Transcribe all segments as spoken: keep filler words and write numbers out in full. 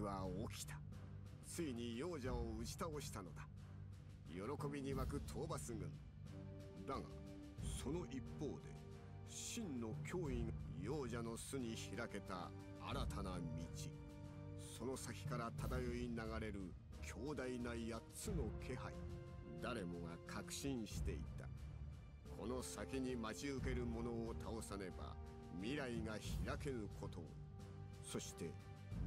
奇は起きた。ついに幼者を打ち倒したのだ。喜びに沸く討伐軍だが、その一方で真の脅威が幼者の巣に開けた新たな道。その先から漂い流れる強大なやっつの気配、誰もが確信していた。この先に待ち受けるものを倒さねば未来が開けぬことを、そして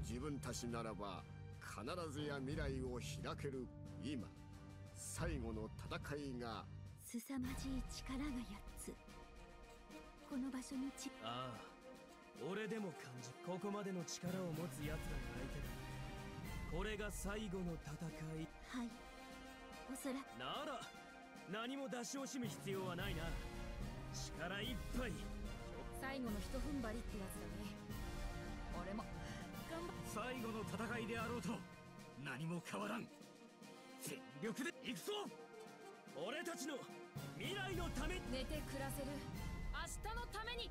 自分たちならば必ずや未来を開ける。今最後の戦いが。凄まじい力がやっつ、この場所にちああ俺でも感じ、ここまでの力を持つやつらが相手だ。これが最後の戦い。はい、おそらく。なら何も出し惜しむ必要はないな。力いっぱい最後の一踏ん張りってやつだね。俺も頑張っ、最後の戦いであろうと何も変わらん。全力で行くぞ。俺たちの未来のため、寝て暮らせる明日のために。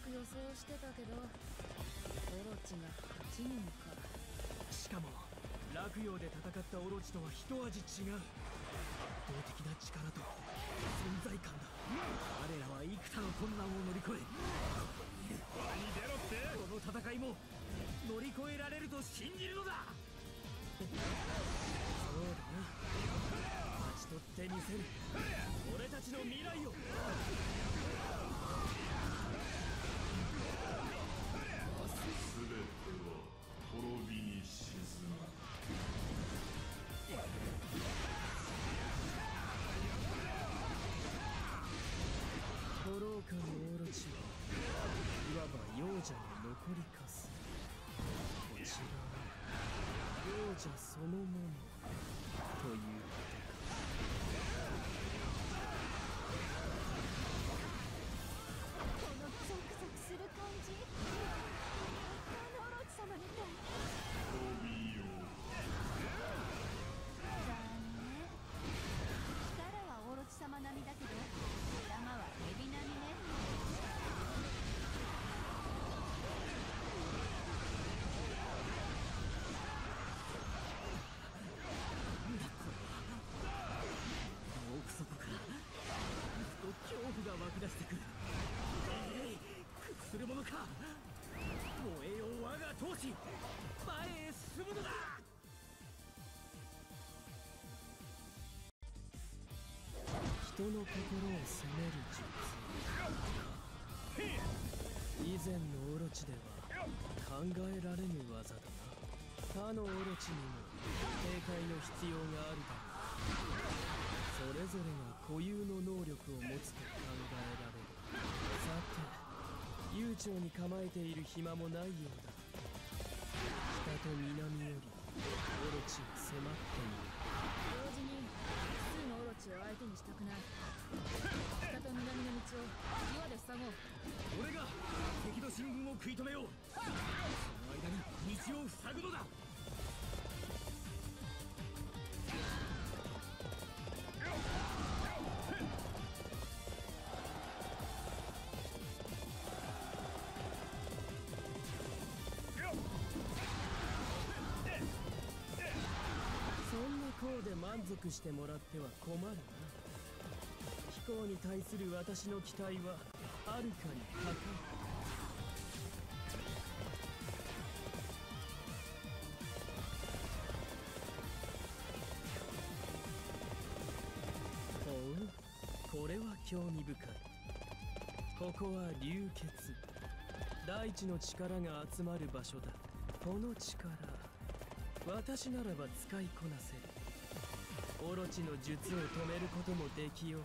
さ予想してたけど、オロチがはちにんか。しかも洛陽で戦ったオロチとは一味違う圧倒的な力と存在感だ。我らは幾多の困難を乗り越え、ここにいる。この戦いも乗り越えられると信じるのだ。そうだな、勝ち取ってみせる。俺たちの未来を。全ては滅びに沈む。古老家のオロチはいわば幼者の残りかす。こちらは幼者そのものということか。このゾクゾクする感じ、オロチ様みたい。ロビーよ。残念、力はオロチ様並みだけど頭は蛇並みね。なんだこれは。奥底からずっと恐怖が湧き出してくる。えい、屈するものか。燃えよ我が闘志、前へ進むのだ。人の心を攻める術、以前のオロチでは考えられぬ技だな。他のオロチにも警戒の必要があるだろう。それぞれが固有の能力を持つと考えられる。さて悠長に構えている暇もないようだ。北と南よりオロチが迫っている。同時に複数のオロチを相手にしたくない。北と南の道を岩で塞ごう。俺が敵の進軍を食い止めよう。その間に道を塞ぐのだ。で満足してもらっては困るな。飛行に対する私の期待ははるかに高い。ほう、これは興味深い。ここは流血。大地の力が集まる場所だ。この力、私ならば使いこなせる。オロチの術を止めることもできよう。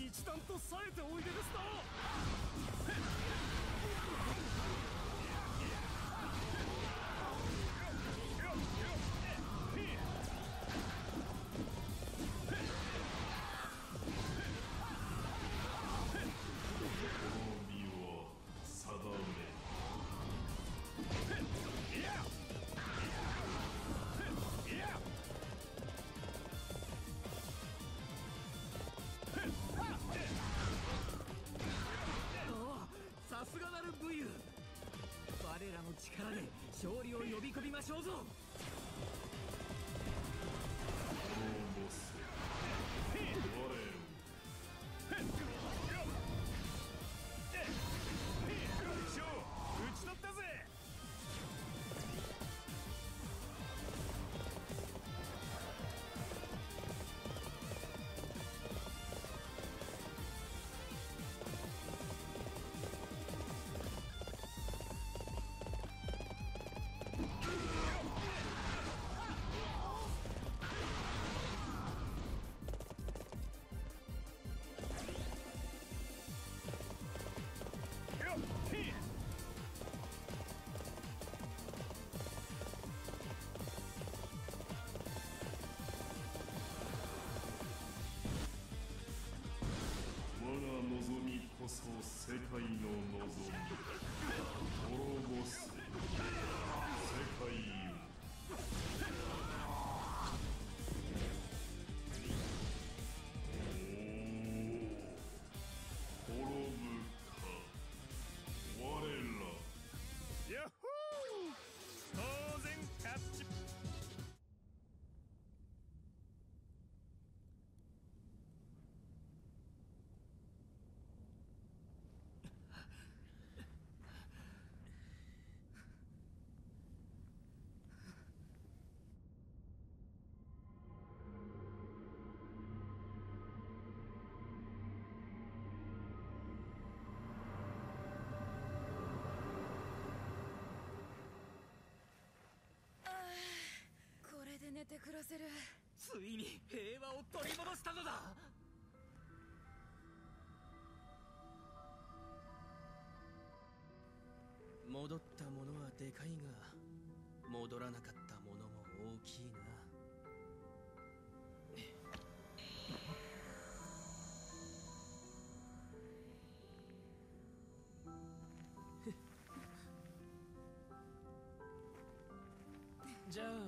一段と冴えておいでですだろう。さすがなる武勇、我らの力で勝利を呼び込みましょうぞ。打ち取ったぜ。こそ世界の望み、滅ぼす世界よ。滅ぶか我ら。ヤッホー、当然勝ち。寝て暮らせる。ついに平和を取り戻したのだ。戻ったものはでかいが、戻らなかったものも大きいな。じゃあ